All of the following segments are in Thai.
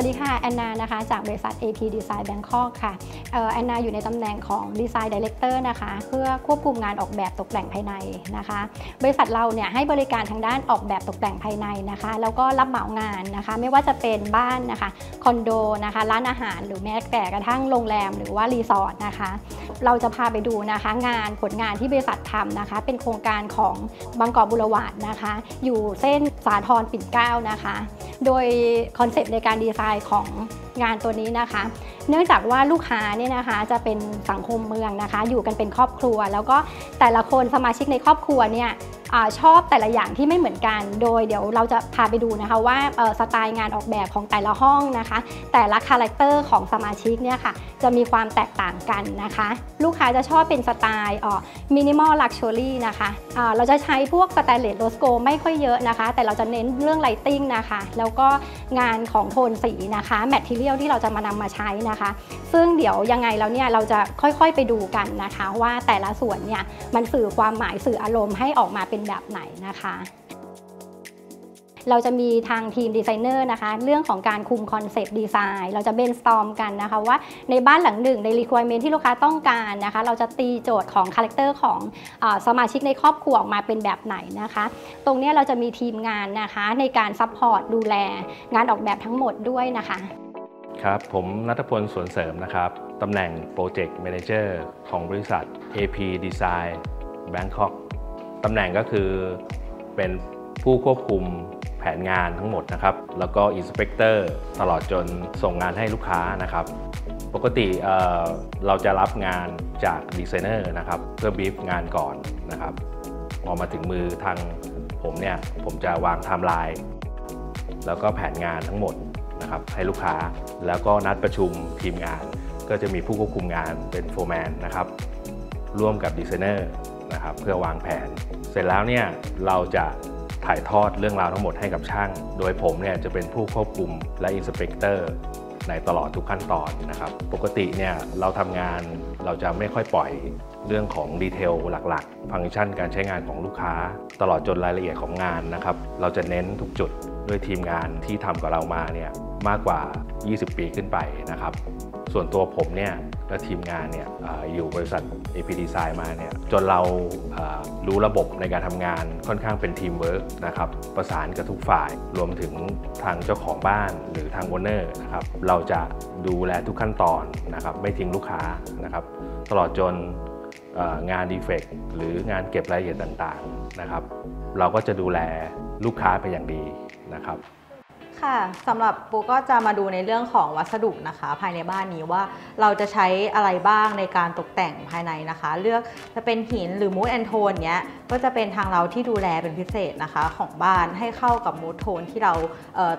สวัสดีค่ะแอนนานะคะจากบริษัท AP Design Bangkok ค่ะแอนนาอยู่ในตำแหน่งของ Design Director นะคะเพื่อควบคุมงานออกแบบตกแต่งภายในนะคะบริษัทเราเนี่ยให้บริการทางด้านออกแบบตกแต่งภายในนะคะแล้วก็รับเหมางานนะคะไม่ว่าจะเป็นบ้านนะคะคอนโดนะคะร้านอาหารหรือแม้แต่กระทั่งโรงแรมหรือว่ารีสอร์ทนะคะเราจะพาไปดูนะคะงานผลงานที่บริษัททำนะคะเป็นโครงการของบางกอกบุรวาดนะคะอยู่เส้นสาทรปิ่นเกล้านะคะโดยคอนเซปต์ในการดีไซน์ของงานตัวนี้นะคะเนื่องจากว่าลูกค้าเนี่ยนะคะจะเป็นสังคมเมืองนะคะอยู่กันเป็นครอบครัวแล้วก็แต่ละคนสมาชิกในครอบครัวเนี่ยชอบแต่ละอย่างที่ไม่เหมือนกันโดยเดี๋ยวเราจะพาไปดูนะคะว่าสไตล์งานออกแบบของแต่ละห้องนะคะแต่ละคาแรคเตอร์ของสมาชิกเนี่ยค่ะจะมีความแตกต่างกันนะคะลูกค้าจะชอบเป็นสไตล์มินิมอลลักชัวรี่นะคะเราจะใช้พวกสแตนเลสโลสโกไม่ค่อยเยอะนะคะแต่เราจะเน้นเรื่องไลท์ติ้งนะคะแล้วก็งานของโทนสีนะคะแมททีเรียลที่เราจะมานำมาใช้นะคะซึ่งเดี๋ยวยังไงแล้วเนี่ยเราจะค่อยๆไปดูกันนะคะว่าแต่ละส่วนเนี่ยมันสื่อความหมายสื่ออารมณ์ให้ออกมาเป็นแบบไหนนะคะเราจะมีทางทีมดีไซเนอร์นะคะเรื่องของการคุมคอนเซปต์ดีไซน์เราจะเบรนสตอร์มกันนะคะว่าในบ้านหลังหนึ่งใน requirement ที่ลูกค้าต้องการนะคะเราจะตีโจทย์ของคาแรคเตอร์ของสมาชิกในครอบครัวออกมาเป็นแบบไหนนะคะตรงนี้เราจะมีทีมงานนะคะในการซัพพอร์ตดูแลงานออกแบบทั้งหมดด้วยนะคะครับผมณัฐพล สวนเสริมนะครับตำแหน่ง Project Manager ของบริษัท AP Design Bangkok ตำแหน่งก็คือเป็นผู้ควบคุมแผนงานทั้งหมดนะครับแล้วก็ Inspector ตลอดจนส่งงานให้ลูกค้านะครับปกติเราจะรับงานจากดีไซเนอร์นะครับเพื่อบีฟงานก่อนนะครับพอมาถึงมือทางผมเนี่ยผมจะวางไทม์ไลน์แล้วก็แผนงานทั้งหมดนะครับให้ลูกค้าแล้วก็นัดประชุมทีมงานก็จะมีผู้ควบคุมงานเป็นโฟร์แมนนะครับร่วมกับดีไซเนอร์นะครับเพื่อวางแผนเสร็จแล้วเนี่ยเราจะถ่ายทอดเรื่องราวทั้งหมดให้กับช่างโดยผมเนี่ยจะเป็นผู้ควบคุมและอินสเปกเตอร์ในตลอดทุกขั้นตอนนะครับปกติเนี่ยเราทำงานเราจะไม่ค่อยปล่อยเรื่องของดีเทลหลักๆฟังก์ชันการใช้งานของลูกค้าตลอดจนรายละเอียดของงานนะครับเราจะเน้นทุกจุดด้วยทีมงานที่ทำกับเรามาเนี่ยมากกว่า20 ปีขึ้นไปนะครับส่วนตัวผมเนี่ยและทีมงานเนี่ย อยู่บริษัท AP Design มาเนี่ยจนเรารู้ระบบในการทำงานค่อนข้างเป็นทีมเวิร์กนะครับประสานกับทุกฝ่ายรวมถึงทางเจ้าของบ้านหรือทางโอนเนอร์นะครับเราจะดูแลทุกขั้นตอนนะครับไม่ทิ้งลูกค้านะครับตลอดจนงานดีเฟกต์หรืองานเก็บรายละเอียดต่างๆนะครับเราก็จะดูแลลูกค้าเป็นอย่างดีนะครับค่ะสำหรับปูก็จะมาดูในเรื่องของวัสดุนะคะภายในบ้านนี้ว่าเราจะใช้อะไรบ้างในการตกแต่งภายในนะคะเลือกจะเป็นหินหรือมูดแอนโทนเนี้ยก็จะเป็นทางเราที่ดูแลเป็นพิเศษนะคะของบ้านให้เข้ากับมูดโทนที่เรา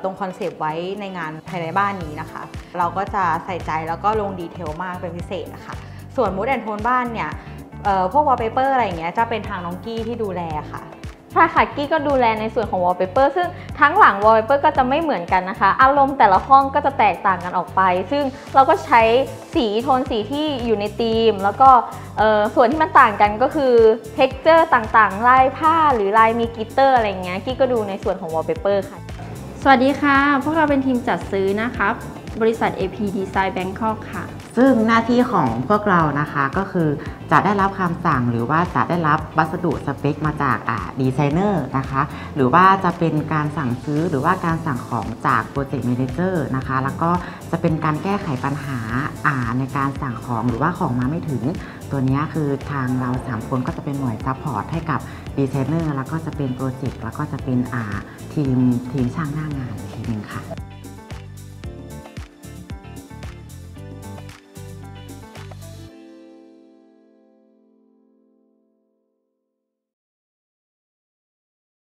ตรงคอนเซปต์ไว้ในงานภายในบ้านนี้นะคะเราก็จะใส่ใจแล้วก็ลงดีเทลมากเป็นพิเศษนะคะส่วนมูดแอนโทนบ้านเนี่ยพวกวอลเปเปอร์อะไรอย่างเงี้ยจะเป็นทางน้องกี้ที่ดูแลค่ะใช่ค่ะกี้ก็ดูแลในส่วนของ wallpaper ซึ่งทั้งหลัง wallpaper ก็จะไม่เหมือนกันนะคะอารมณ์แต่ละห้องก็จะแตกต่างกันออกไปซึ่งเราก็ใช้สีโทนสีที่อยู่ในธีมแล้วก็ส่วนที่มันต่างกันก็คือ texture ต่างๆลายผ้าหรือลายมีกลิตเตอร์อะไรเงี้ยกี้ก็ดูในส่วนของ wallpaper ค่ะสวัสดีค่ะพวกเราเป็นทีมจัดซื้อนะครับบริษัท AP Design Bangkok ค่ะซึ่งหน้าที่ของพวกเรานะคะก็คือจะได้รับคำสั่งหรือว่าจะได้รับวัสดุสเปคมาจากดีไซเนอร์นะคะหรือว่าจะเป็นการสั่งซื้อหรือว่าการสั่งของจากโปรเจกต์แมเนเจอร์นะคะแล้วก็จะเป็นการแก้ไขปัญหาในการสั่งของหรือว่าของมาไม่ถึงตัวนี้คือทางเรา3 คนก็จะเป็นหน่วยซัพพอร์ตให้กับดีไซเนอร์แล้วก็จะเป็นโปรเจกต์แล้วก็จะเป็นทีมช่างหน้างานทีนึงค่ะ